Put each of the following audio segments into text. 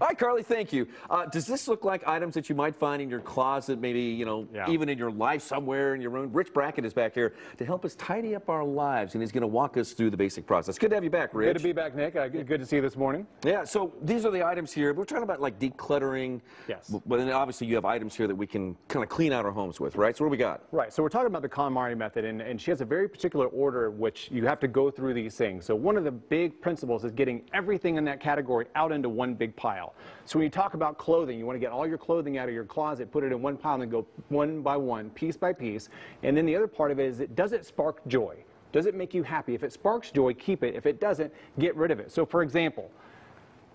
All right, Carly, thank you. Does this look like items that you might find in your closet, maybe, you know, even in your life somewhere in your room? Rich Bracken is back here to help us tidy up our lives, and he's going to walk us through the basic process. Good to have you back, Rich. Good to be back, Nick. Good to see you this morning. Yeah, so these are the items here. We're talking about, like, decluttering. Yes. But then obviously you have items here that we can kind of clean out our homes with, right? So what do we got? Right, so we're talking about the KonMari method, and she has a very particular order which you have to go through these things. So one of the big principles is getting everything in that category out into one big pile. So when you talk about clothing, you want to get all your clothing out of your closet, put it in one pile, and go one by one, piece by piece. And then the other part of it is, does it spark joy? Does it make you happy? If it sparks joy, keep it. If it doesn't, get rid of it. So for example,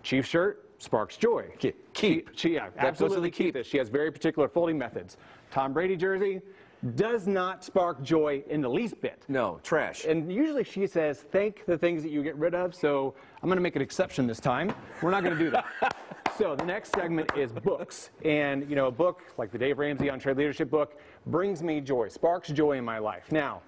Chief's shirt sparks joy. Keep. She absolutely keep this. She has very particular folding methods. Tom Brady jersey does not spark joy in the least bit. No, trash. And usually she says, thank the things that you get rid of, so I'm going to make an exception this time. We're not going to do that. So the next segment is books. And, you know, a book like the Dave Ramsey On Trade Leadership book brings me joy, sparks joy in my life. Now,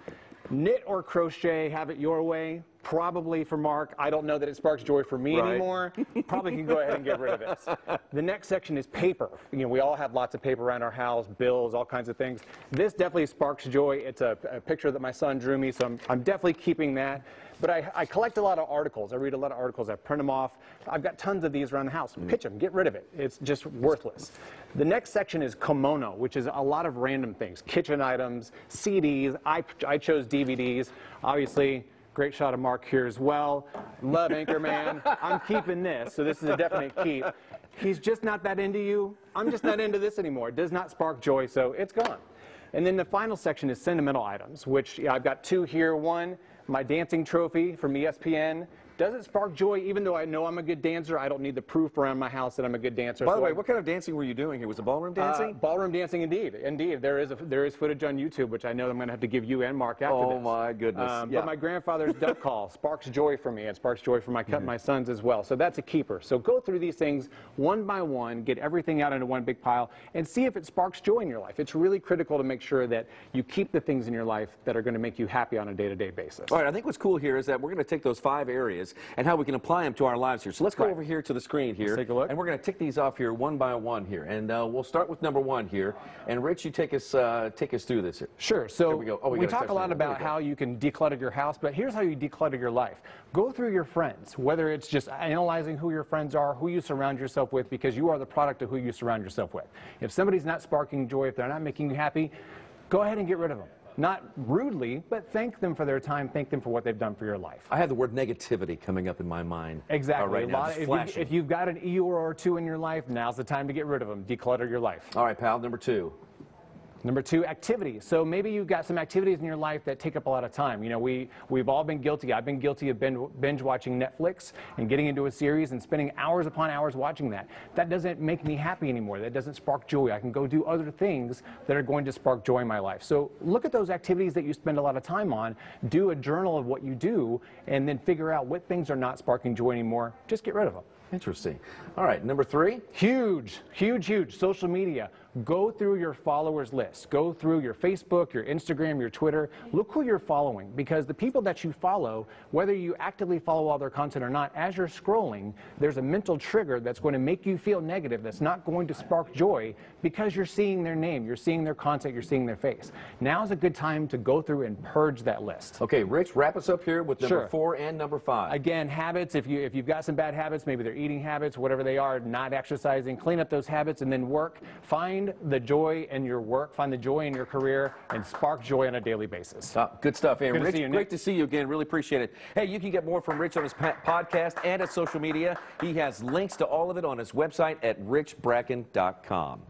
knit or crochet, have it your way. Probably for Mark. I don't know that it sparks joy for me anymore. Probably can go ahead and get rid of it. The next section is paper. You know, we all have lots of paper around our house, bills, all kinds of things. This definitely sparks joy. It's a picture that my son drew me, so I'm definitely keeping that. But I collect a lot of articles. I read a lot of articles. I print them off. I've got tons of these around the house. Pitch them. Get rid of it. It's just worthless. The next section is kimono, which is a lot of random things. Kitchen items, CDs. I chose DVDs. Obviously, great shot of Mark here as well. Love Anchorman. I'm keeping this, so this is a definite keep. He's just not that into you. I'm just not into this anymore. It does not spark joy, so it's gone. And then the final section is sentimental items, which I've got two here. One, my dancing trophy from ESPN. Doesn't spark joy, even though I know I'm a good dancer. I don't need the proof around my house that I'm a good dancer. By the way, what kind of dancing were you doing here? Was it ballroom dancing? Ballroom dancing, indeed. Indeed, there is footage on YouTube, which I know I'm going to have to give you and Mark after this. Oh my goodness! But my grandfather's duck call sparks joy for me, and sparks joy for my sons as well. So that's a keeper. So go through these things one by one, get everything out into one big pile, and see if it sparks joy in your life. It's really critical to make sure that you keep the things in your life that are going to make you happy on a day-to-day basis. All right. I think what's cool here is that we're going to take those 5 areas and how we can apply them to our lives here. So let's go over here to the screen here. Let's take a look. And we're going to tick these off here one by one here. And we'll start with number 1 here. And Rich, you take us through this here. Sure. So there we go. Oh, we talk a lot about how you can declutter your house, but here's how you declutter your life. Go through your friends, whether it's just analyzing who your friends are, who you surround yourself with, because you are the product of who you surround yourself with. If somebody's not sparking joy, if they're not making you happy, go ahead and get rid of them. Not rudely, but thank them for their time, thank them for what they've done for your life. I had the word negativity coming up in my mind. Exactly. Right now, if you've got an Eeyore or 2 in your life, now's the time to get rid of them. Declutter your life. All right, pal, number 2. Number 2, activities. So maybe you've got some activities in your life that take up a lot of time. You know, we've all been guilty. I've been guilty of binge watching Netflix and getting into a series and spending hours upon hours watching that. That doesn't make me happy anymore. That doesn't spark joy. I can go do other things that are going to spark joy in my life. So look at those activities that you spend a lot of time on. Do a journal of what you do, and then figure out what things are not sparking joy anymore. Just get rid of them. Interesting. All right, number 3. Huge, social media. Go through your followers list. Go through your Facebook, your Instagram, your Twitter. Look who you're following, because the people that you follow, whether you actively follow all their content or not, as you're scrolling, there's a mental trigger that's going to make you feel negative, that's not going to spark joy, because you're seeing their name, you're seeing their content, you're seeing their face. Now's a good time to go through and purge that list. Okay, Rich, wrap us up here with number 4 and number 5. Again, habits. If you've got some bad habits, maybe they're eating habits, whatever they are, not exercising, clean up those habits, and then work. Find the joy in your work, find the joy in your career, and spark joy on a daily basis. Good stuff, Aaron. Rich, great to see you again. Really appreciate it. Hey, you can get more from Rich on his podcast and his social media. He has links to all of it on his website at richbracken.com.